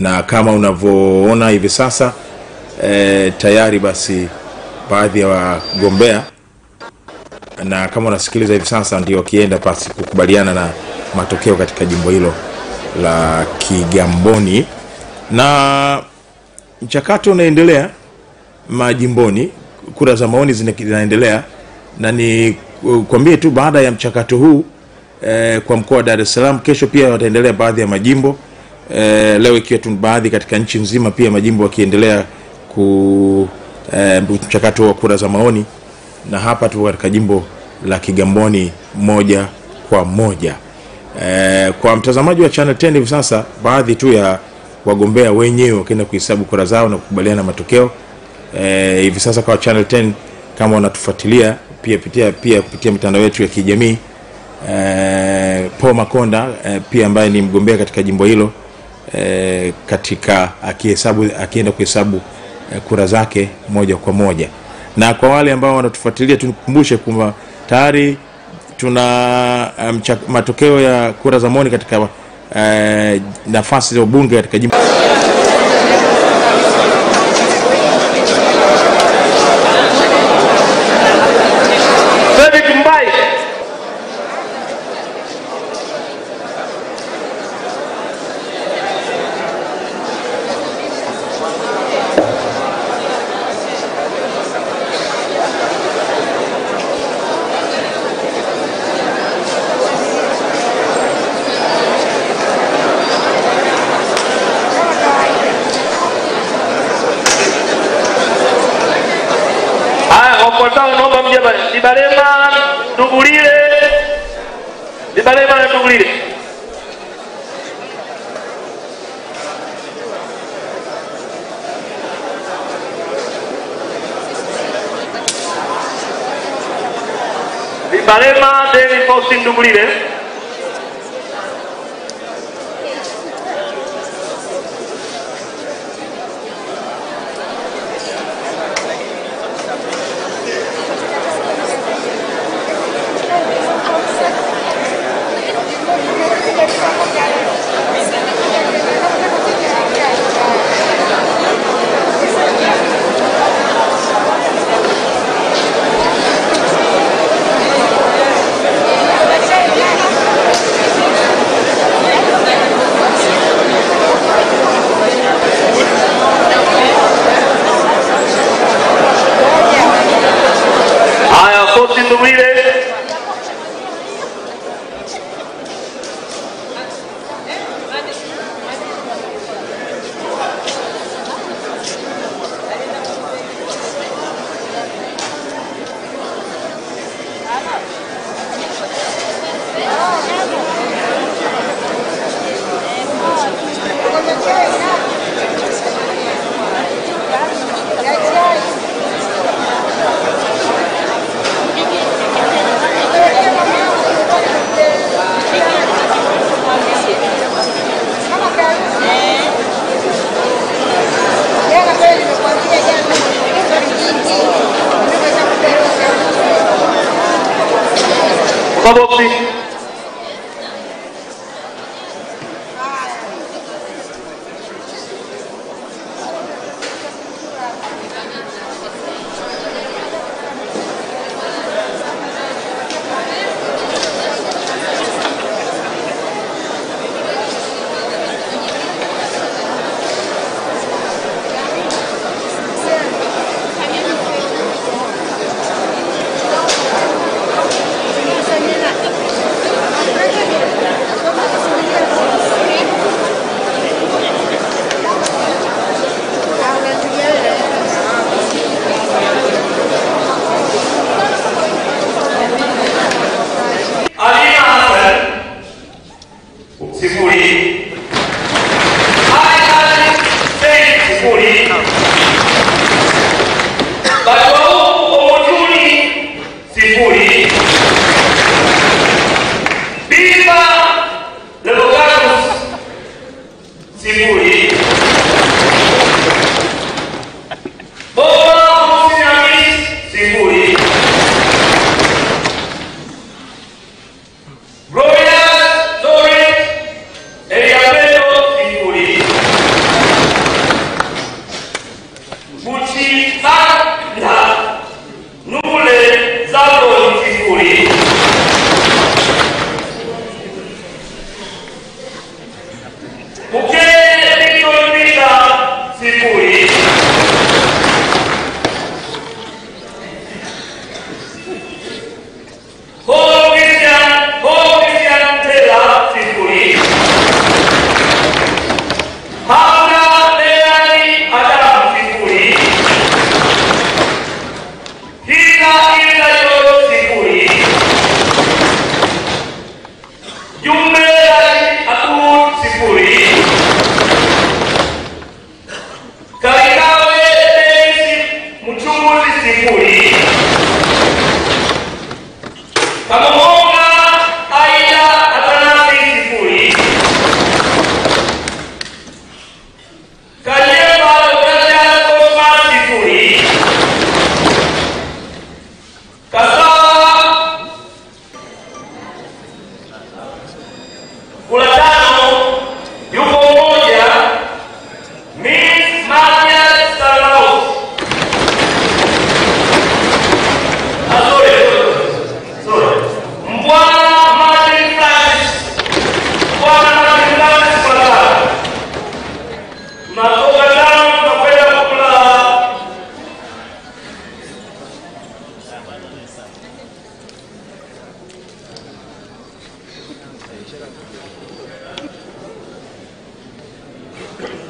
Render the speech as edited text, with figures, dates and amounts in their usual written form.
na kama unavyoona hivi sasa tayari basi baadhi ya wagombea, na kama unasikiliza hivi sasa ndio kienda pasi kukubaliana na matokeo katika jimbo hilo la Kigamboni, na mchakato unaendelea majimboni, kura za maoni zinaendelea. Na ni kuambie tu baada ya mchakato huu kwa mkoa wa Dar es Salaam, kesho pia wataendelea baadhi ya majimbo, leo ikiwa tu baadhi katika nchi nzima pia majimbo wakiendelea ku mchakato wa kura za maoni, na hapa tu katika jimbo la Kigamboni moja kwa moja. Kwa mtazamaji wa Channel 10 hivi sasa baadhi tu ya wagombea wenyewe wakienda kuhesabu kura zao na kukubaliana matokeo. Hivi sasa kwa Channel 10 kama unatufuatilia pia kupitia mitandao yetu ya kijamii, Paul Makonda pia ambaye ni mgombea katika jimbo hilo, katika akienda kuhesabu kura zake moja kwa moja. Na kwa wale ambao wanatufuatilia tukumbushe kwamba tayari tuna matokeo ya kura za maoni katika nafasi za ubunge katika jimbo. siku hii. Thank you.